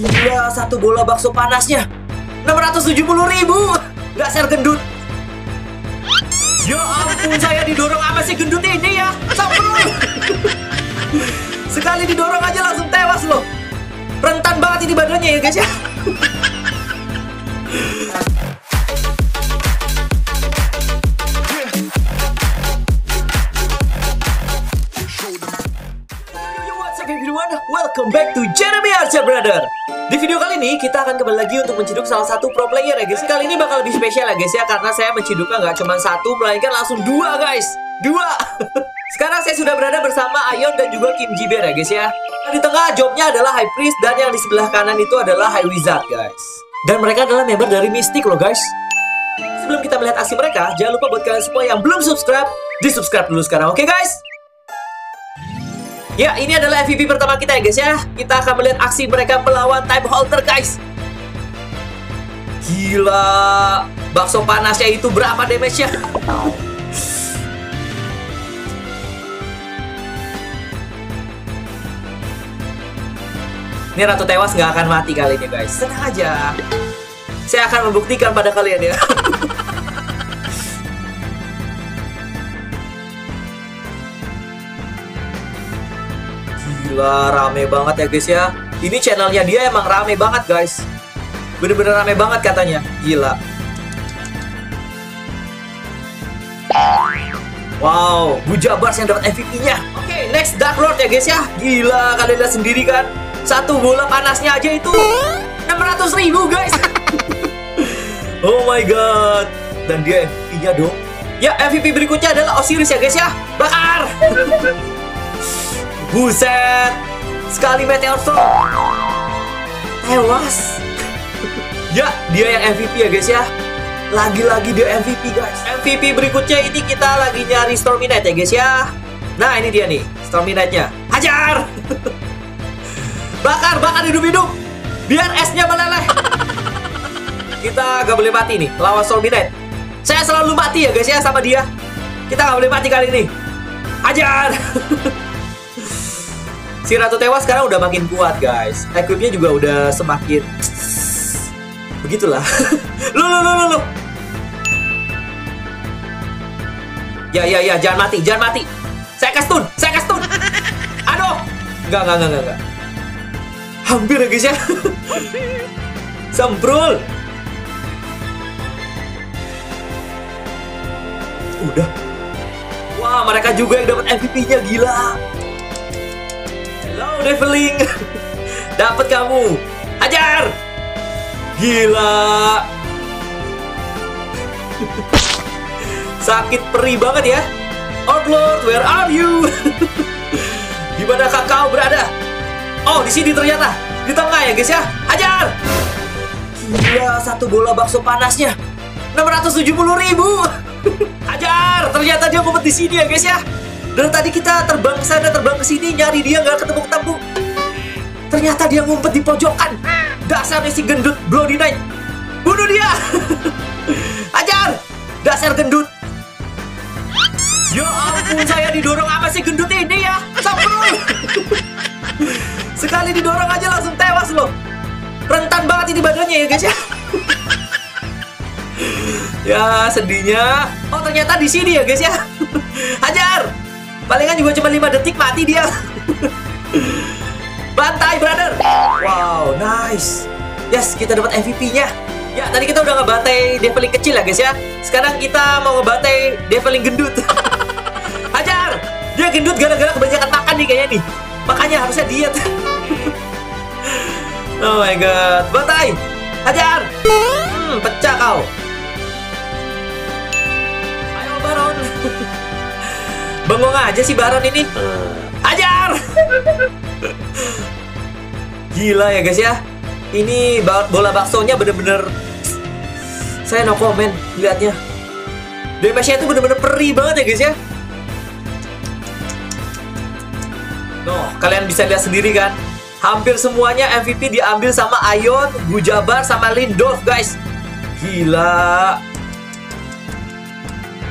Gila, satu bola bakso panasnya 670.000. Nggak share gendut. Ya ampun, saya didorong sama si gendut ini ya. Sampun. Sekali didorong aja langsung tewas loh. Rentan banget ini badannya ya guys ya. Welcome back to Jeremy Archer Brother. Di video kali ini kita akan kembali lagi untuk menciduk salah satu pro player ya guys. Kali ini bakal lebih spesial ya guys ya, karena saya menciduknya nggak cuma satu, melainkan langsung dua guys. Dua. Sekarang saya sudah berada bersama Aion dan juga Kim Jiber ya guys ya. Di tengah jobnya adalah High Priest dan yang di sebelah kanan itu adalah High Wizard guys. Dan mereka adalah member dari Mystic loh guys. Sebelum kita melihat aksi mereka, jangan lupa buat kalian semua yang belum subscribe, di-subscribe dulu sekarang. Oke guys? Ya, ini adalah MVP pertama kita ya guys ya. Kita akan melihat aksi mereka melawan Time Holder guys. Gila, bakso panasnya itu berapa damage-nya? Ini ratu tewas nggak akan mati kali ini guys. Tenang aja, saya akan membuktikan pada kalian ya. Gila, rame banget ya guys ya. Ini channelnya dia emang rame banget guys. Bener-bener rame banget katanya. Gila. Wow, Gujabarz yang dapat MVP-nya. Oke, next Dark Lord ya guys ya. Gila, kalian lihat sendiri kan. Satu bola panasnya aja itu 600.000 guys. Oh my god. Dan dia MVP-nya dong. Ya, MVP berikutnya adalah Osiris ya guys ya. Bakar. Buset, sekali meteor storm tewas. Ya, dia yang MVP ya guys ya. Lagi-lagi dia MVP guys. MVP berikutnya ini kita lagi nyari Stormy Knight ya guys ya. Nah, ini dia nih Stormy Knight-nya. Hajar. Bakar hidup-hidup biar esnya meleleh. Kita gak boleh mati nih lawan Stormy Knight. Saya selalu mati ya guys ya sama dia. Kita gak boleh mati kali ini. Hajar. Si ratu tewas sekarang udah makin kuat guys. Equipnya juga udah semakin begitulah. Lu. Ya, jangan mati. Saya kastun. Aduh. Enggak. Hampir ya guys ya. Semprul. Udah. Wah, mereka juga yang dapat MVP-nya, gila. Hello Deviling. Dapat kamu. Hajar. Gila. Sakit perih banget ya. Orclord, where are you? Di mana kau berada? Oh, di sini ternyata. Di tengah ya guys ya. Hajar. Gila, satu bola bakso panasnya 670.000. Hajar. Ternyata dia ngumpet di sini ya guys ya. Dan tadi kita terbang ke sana, terbang ke sini, nyari dia nggak ketemu. Ternyata dia ngumpet di pojokan. Dasarnya si gendut Bloody Knight. Bunuh dia. Hajar. Dasar gendut. Ya ampun, saya didorong sama si gendut ini ya. Sampun. Sekali didorong aja langsung tewas loh. Rentan banget ini badannya ya guys ya. Ya, sedihnya. Oh, ternyata di sini ya guys ya. Hajar. Palingan juga cuma 5 detik mati dia. Bantai brother. Wow, nice. Yes, kita dapat MVP-nya. Ya, tadi kita udah ngebantai Deviling kecil ya guys ya. Sekarang kita mau ngebantai Deviling gendut. Hajar. Dia gendut gara-gara kebanyakan makan nih kayaknya nih. Makanya harusnya diet. Oh my god. Bantai. Hajar. Pecah kau. Ayo Baron. Bengong aja sih Baron ini. Hajar. Gila ya guys ya. Ini bola baksonya bener-bener, saya no comment liatnya. Damage-nya itu bener-bener perih banget ya guys ya. Noh, kalian bisa lihat sendiri kan. Hampir semuanya MVP diambil sama Aion, Gujabarz, sama Lindolf guys. Gila.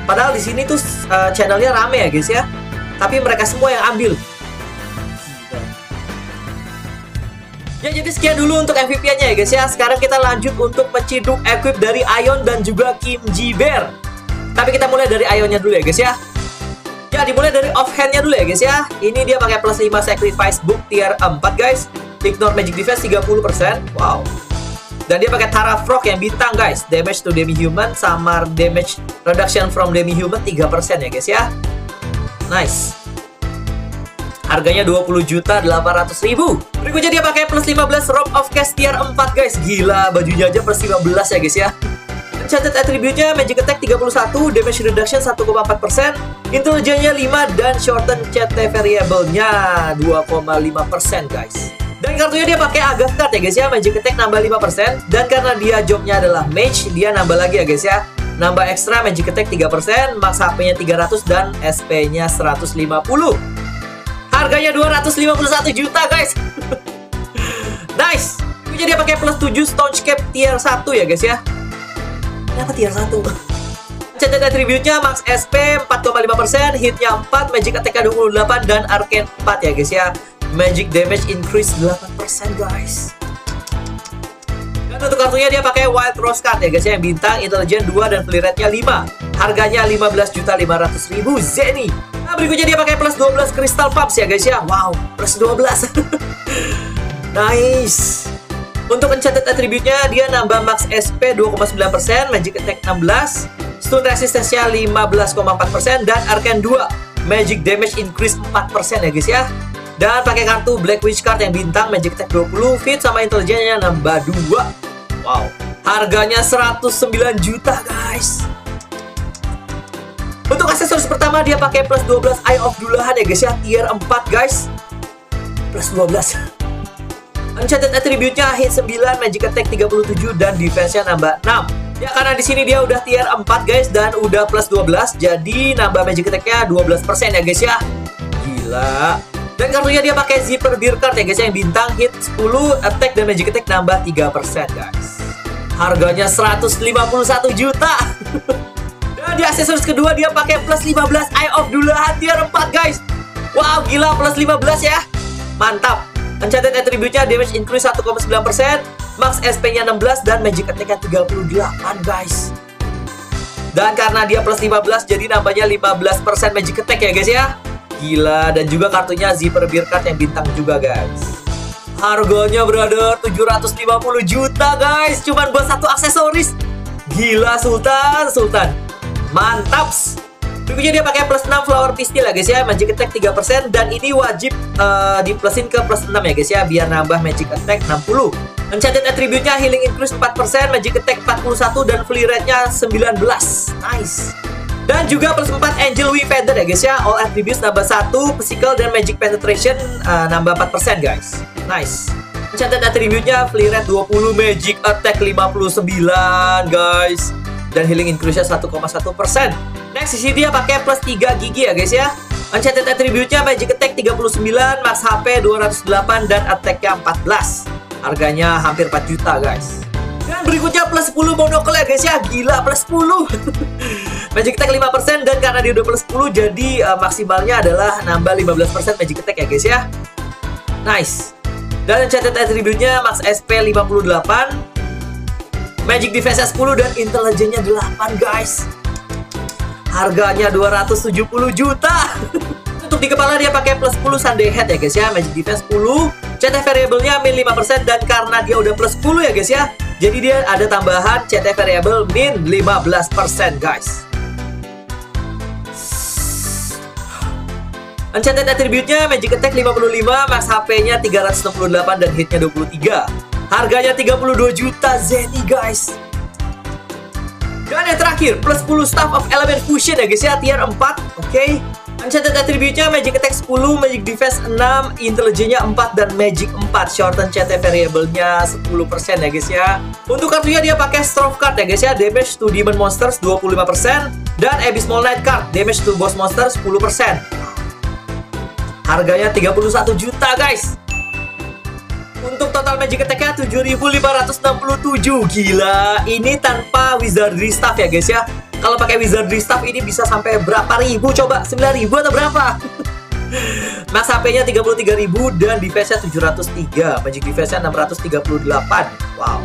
Padahal di sini tuh channelnya rame ya guys ya, tapi mereka semua yang ambil. Ya, jadi sekian dulu untuk MVP-nya ya guys ya. Sekarang kita lanjut untuk menciduk equip dari Aion dan juga Kim Jiber. Tapi kita mulai dari Aionnya dulu ya guys ya. Ya, dimulai dari offhandnya dulu ya guys ya. Ini dia pakai plus 5 sacrifice book tier 4 guys. Ignore magic defense 30%. Wow. Dan dia pakai Tara Frog yang bintang guys. Damage to demi-human sama damage reduction from demi-human 3% ya guys ya. Nice. Harganya 20.800.000. Berikutnya dia pakai plus 15 Rob of Cash tier 4 guys. Gila, bajunya aja plus 15 ya guys ya. Enchanted attribute-nya magic attack 31, damage reduction 1,4%, intelligence-nya 5 dan shorten CT variable-nya 2,5% guys. Dan kartunya dia pakai Aghath card ya guys ya, magic attack nambah 5% dan karena dia job-nya adalah mage, dia nambah lagi ya guys ya. Nambah ekstra magic attack 3%, max HP-nya 300 dan SP-nya 150. Harganya 251 juta guys. Nice. Jadi dia pakai plus 7 Staunch Cap tier 1 ya guys ya. Kenapa tier 1? Catat attribute-nya max SP 4,5%, hit-nya 4, magic attack 28 dan arcane 4 ya guys ya. Magic damage increase 8% guys. Dan untuk kartunya dia pakai Wild Rose card ya guys ya, yang bintang, intelligence 2 dan play rate-nya 5. Harganya 15.500.000 Zenny. Nah, berikutnya dia pakai plus 12 Crystal Pumps ya guys ya. Wow, plus 12. Nice. Untuk enchanted attribute-nya dia nambah max SP 2,9%, magic attack 16, stun resistance-nya 15,4% dan arcane 2, magic damage increase 4% ya guys ya. Dan pakai kartu Black Witch card yang bintang, magic attack 20, feat sama intelligence-nya nambah 2. Wow, harganya 109 juta guys. Untuk aksesoris pertama dia pakai plus 12 Eye of Dulahan ya guys ya, tier 4 guys. Plus 12. Enchanted attribute-nya hit 9, magic attack 37 dan defense-nya nambah 6. Ya, karena di sini dia udah tier 4 guys dan udah plus 12, jadi nambah magic attack-nya 12% ya guys ya. Gila. Dan kartunya dia pakai Zipper Beer card ya guys ya, yang bintang hit 10, attack dan magic attack nambah 3% guys. Harganya 151 juta. Di aksesoris kedua dia pakai plus 15 Eye of Dulahan tier 4 guys. Wow, gila, plus 15 ya. Mantap. Enchanted attribute-nya damage increase 1,9%, max SP-nya 16 dan magic attack-nya 38 guys. Dan karena dia plus 15 jadi nambahnya 15% magic attack ya guys ya. Gila, dan juga kartunya Zipper Beer card yang bintang juga guys. Harganya brother 750 juta guys, cuman buat satu aksesoris. Gila, Sultan. Mantaps. Berikutnya dia pakai plus 6 flower pistol ya guys ya, magic attack 3% dan ini wajib diplusin ke plus 6 ya guys ya, biar nambah magic attack 60. Enchanted attribute-nya healing increase 4%, magic attack 41 dan flea rate-nya 19. Nice. Dan juga plus 4 angel wing feather ya guys ya, all attributes nambah 1, physical dan magic penetration nambah 4% guys. Nice. Enchanted attribute-nya flea rate 20, magic attack 59 guys. Dan healing increase-nya 1,1%. Next, di sini dia pakai plus 3 gigi ya guys ya. Enchanted attribute-nya magic attack 39, max HP 208 dan attack-nya 14. Harganya hampir 4 juta guys. Dan berikutnya plus 10 monocle ya guys ya. Gila, plus 10. Magic attack 5% dan karena dia udah plus 10 jadi maksimalnya adalah nambah 15% magic attack ya guys ya. Nice. Dan enchanted attribute-nya max SP 58, magic defense-nya 10 dan intelligence-nya 8 guys. Harganya 270 juta. Untuk di kepala dia pakai plus 10 Sunday Head ya guys ya, magic defense 10, CT variable-nya min 5% dan karena dia udah plus 10 ya guys ya, jadi dia ada tambahan CT variable min 15% guys. Enchanted attribute-nya magic attack 55, max HP-nya 368 dan hit-nya 23. Harganya 32 juta Zenny guys. Dan yang terakhir plus 10 Staff of Element Fusion ya guys ya, tier 4. Oke. Enchanted attribute-nya magic attack 10, magic defense 6, intelligence-nya 4 dan magic 4. Shorten CT variable-nya 10% ya guys ya. Untuk kartunya dia pakai Storm card ya guys ya, damage to demon monsters 25% dan Abysmal Knight card, damage to boss monster 10%. Harganya 31 juta guys. Untuk total magic attack-nya 7.567. Gila, ini tanpa wizardry staff ya guys ya. Kalau pakai wizardry staff ini bisa sampai berapa ribu coba? 9.000 atau berapa? Max HP-nya 33.000 dan defense-nya 703, magic defense-nya 638. Wow.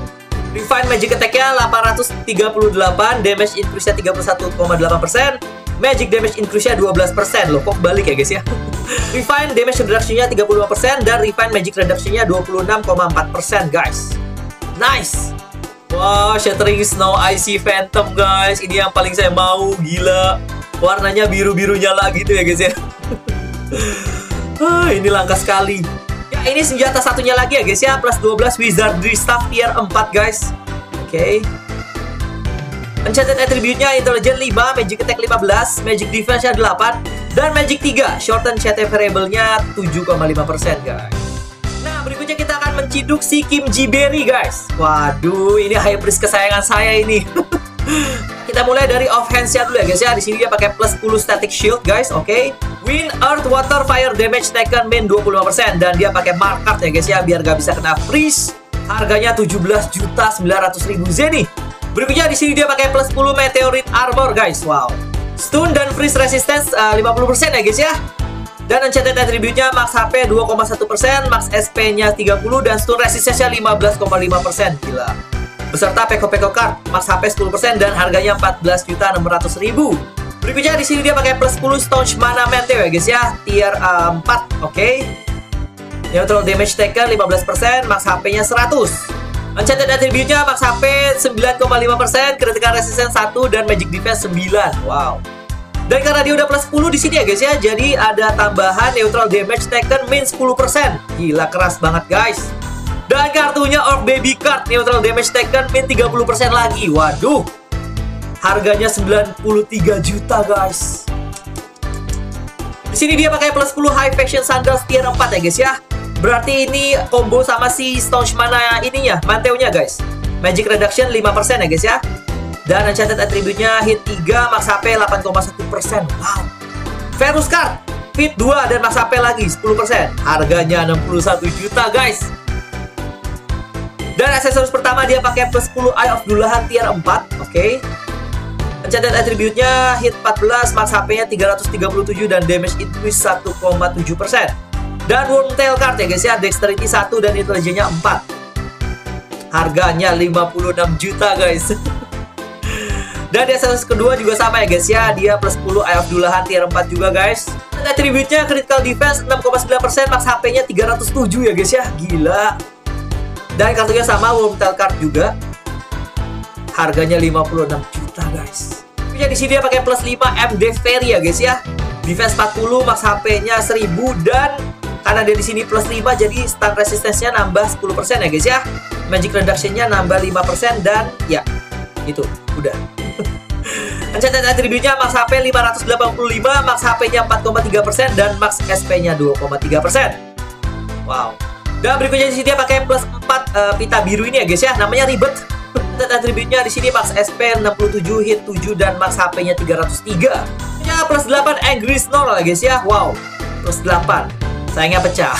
Refine magic attack-nya 838, damage increase-nya 31,8%, magic damage increase-nya 12%. Loh, kok balik ya guys ya. Refine damage reduction-nya 35% dan refine magic reduction-nya 26,4% guys. Nice. Wow, Shattering Snow Icy Phantom guys. Ini yang paling saya mau, gila. Warnanya biru-biru nyala gitu ya guys ya. Ini langka sekali. Ya, ini senjata satunya lagi ya guys ya. Plus 12 Wizardry Staff tier 4 guys. Oke. Enchanted attribute-nya Intelligence 5, Magic Attack 15, Magic Defense-nya 8, dan Magic 3. Shorten CT variable-nya 7,5% guys. Nah, berikutnya kita akan menciduk si Kim Jiber guys. Waduh, ini High Priest kesayangan saya ini. Kita mulai dari offense-nya dulu ya guys ya. Di sini dia pakai plus 10 static shield guys. Oke. Wind, earth, water, fire damage taken min 25% dan dia pakai mark card ya guys ya biar gak bisa kena freeze. Harganya 17.900.000 yen. Berikutnya di sini dia pakai plus 10 meteorite armor guys. Wow. Stun dan freeze resistance 50% ya guys ya. Dan enchanted attribute-nya max HP 2,1%, max SP-nya 30 dan stun resistance-nya 15,5%. Gila. Beserta peko-peko card, max HP 10% dan harganya 14.600.000. Berikutnya di sini dia pakai plus 10 staunch mana meteor ya guys ya, tier 4, oke. Neutral damage taken 15%, max HP-nya 100. Enchanted attribute-nya max HP 9,5%, critical resistance 1 dan magic defense 9. Wow. Dan karena dia udah plus 10 di sini ya guys ya, jadi ada tambahan neutral damage taken min 10%. Gila, keras banget guys. Dan kartunya Orc Baby Card, neutral damage taken min 30% lagi. Waduh. Harganya 93 juta, guys. Di sini dia pakai plus 10 high fashion sandals tier 4 ya, guys ya. Berarti ini combo sama si staunch mana ininya, manteunya, guys. Magic reduction 5% ya, guys ya. Dan enchanted attribute-nya hit 3, max HP 8,1%. Wow. Ferus Card, hit 2 dan max HP lagi 10%. Harganya 61 juta, guys. Dan aksesoris pertama dia pakai plus 10 Eye of Dulahan tier 4, oke. Enchanted attribute-nya hit 14, max HP-nya 337 dan damage increase 1,7%. Dan Wormtail card ya guys ya, dexterity 1 dan intelligence-nya 4. Harganya 56 juta guys. Dan aksesoris kedua juga sama ya guys ya, dia plus 10 Eye of Dulahan tier 4 juga guys. Dan attribute-nya critical defense 6,9%, max HP-nya 307 ya guys ya, gila. Dan kartunya sama Wormtail card juga. Harganya 56 juta, guys. Punya di sini dia pakai plus 5 MD Ferry ya, guys ya. Defense 40, max HP-nya 1000 dan karena dia di sini plus 5 jadi stun resistance-nya nambah 10% ya, guys ya. Magic reduction-nya nambah 5% dan ya, itu udah. Enchanted attribute-nya max HP 585, max HP-nya 4,3% dan max SP-nya 2,3%. Wow. Dan berikutnya di sini dia pakai plus 4 pita biru ini ya guys ya, namanya ribet. Dan atributnya di sini max SP 67, hit 7 dan max HP-nya 303. Ya, plus 8 Angry Snore ya guys ya. Wow. Plus 8. Sayangnya pecah.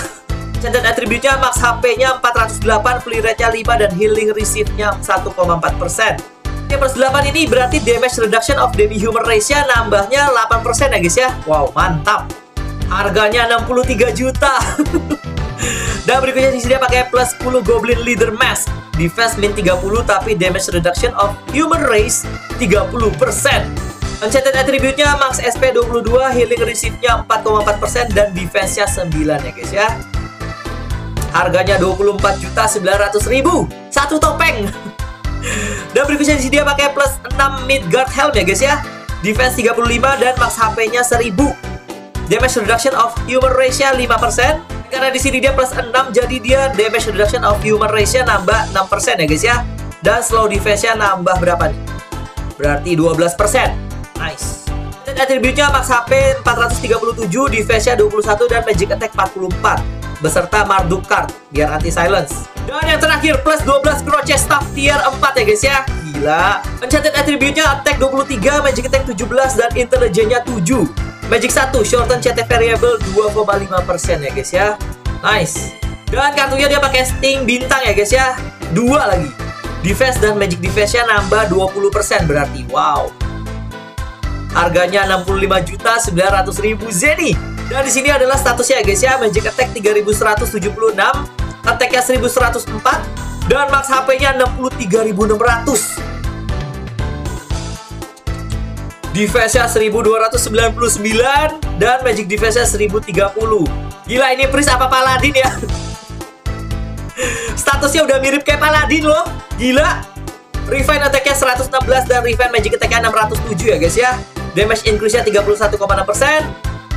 Dan atributnya max HP-nya 408, flee rate-nya 5 dan healing receive-nya 1,4%. Ini plus 8 ini berarti damage reduction of demi human race-nya nambahnya 8% ya guys ya. Wow, mantap. Harganya 63 juta. Dan berikutnya di sini dia pakai plus 10 Goblin Leader Mask. Defense min 30 tapi damage reduction of human race 30%. Enchanted attribute-nya max SP 22, healing receive-nya 4,4% dan defense-nya 9 ya guys ya. Harganya 24.900.000. Satu topeng. Dan berikutnya di sini dia pakai plus 6 Midgard Helm ya guys ya. Defense 35 dan max HP-nya 1000. Damage reduction of human race-nya 5%. Karena di sini dia plus 6 jadi dia damage reduction of human race-nya nambah 6% ya guys ya. Dan slow defense-nya nambah berapa nih? Berarti 12%. Nice. Dan attribute-nya max HP 437, defense-nya 21 dan magic attack 44 beserta Marduk card biar anti silence. Dan yang terakhir plus 12 crochet staff tier 4 ya guys ya. Gila. Enchanted attribute-nya attack 23, magic attack 17 dan intelligence-nya 7. Magic 1, shorten CT variable 2,5% ya guys ya. Nice. Dan kartunya dia pakai Sting Bintang ya guys ya. 2 lagi. Defense dan magic defense-nya nambah 20% berarti. Wow. Harganya 65.900.000 yen. Dan di sini adalah statusnya guys ya, magic attack 3176, attack-nya 1104 dan max HP-nya 63600. Defense-nya 1299 dan magic defense-nya 1030. Gila, ini priest apa paladin ya? Statusnya udah mirip kayak paladin loh. Gila. Refine attack-nya 116 dan refine magic attack-nya 607 ya guys ya. Damage increase-nya 31,6%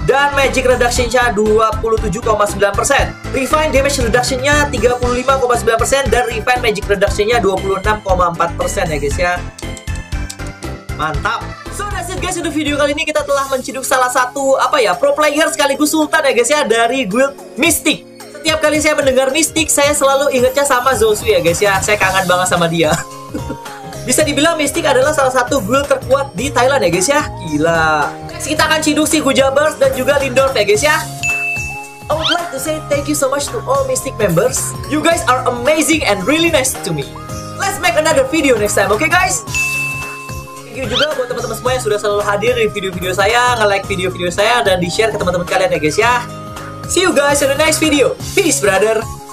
dan magic reduction-nya 27,9%. Refine damage reduction-nya 35,9% dan refine magic reduction-nya 26,4% ya guys ya. Mantap. So that's it guys, untuk video kali ini kita telah menciduk salah satu pro player sekaligus sultan ya guys ya dari guild Mystic. Setiap kali saya mendengar Mystic, saya selalu ingetnya sama Zosui ya guys ya. Saya kangen banget sama dia. Bisa dibilang Mystic adalah salah satu guild terkuat di Thailand ya guys ya. Gila. Next kita akan ciduk si Gujabarz dan juga Lindolf ya guys ya. I would like to say thank you so much to all Mystic members. You guys are amazing and really nice to me. Let's make another video next time, okay guys? Thank you juga buat teman-teman semua yang sudah selalu hadir di video-video saya, nge-like video-video saya, dan di-share ke teman-teman kalian ya guys ya. See you guys in the next video. Peace brother.